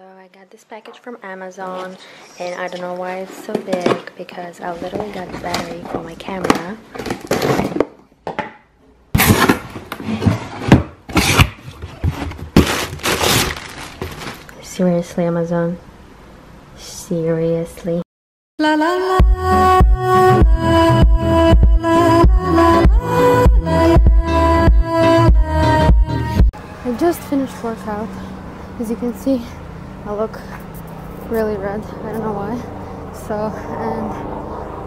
So I got this package from Amazon, and I don't know why it's so big because I literally got the battery for my camera. Seriously, Amazon. Seriously. La la la la la la la la. I just finished workout. As you can see, I look really red. I don't know why. So, and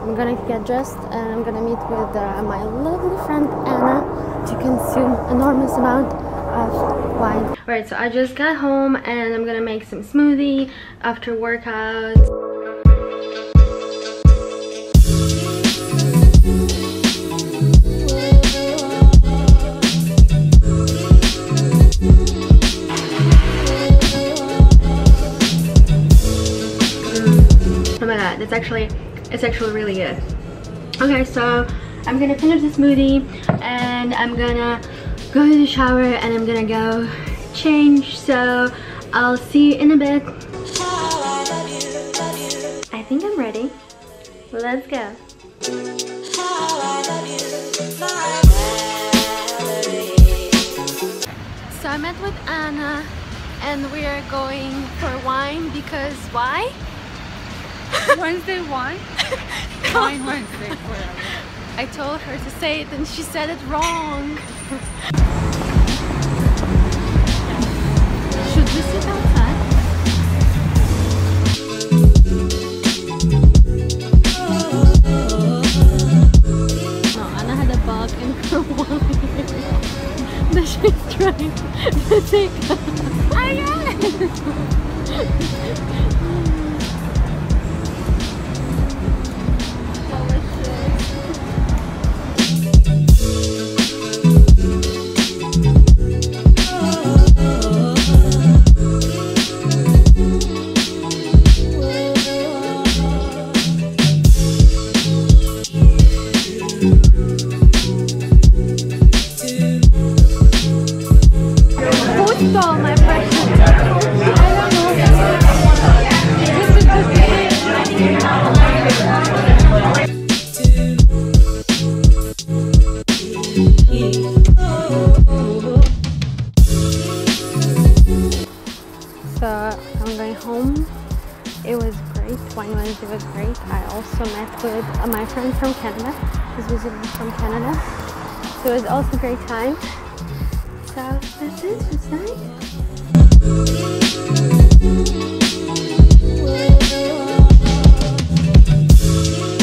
I'm gonna get dressed and I'm gonna meet with my lovely friend Anna to consume enormous amount of wine. Alright, so I just got home and I'm gonna make some smoothie after workout. It's actually really good. Okay, so I'm gonna finish the smoothie and I'm gonna go to the shower and I'm gonna go change, so I'll see you in a bit. I think I'm ready. Let's go. So I met with Anna and we are going for wine because why? Wednesday wine? Wine Wednesday forever. I told her to say it and she said it wrong. Should we sit outside? No, Anna had a bug in her wine that she's trying to take out. I got it! With my friend from Canada, who's visiting from Canada. So it was also a great time. So that's it for tonight.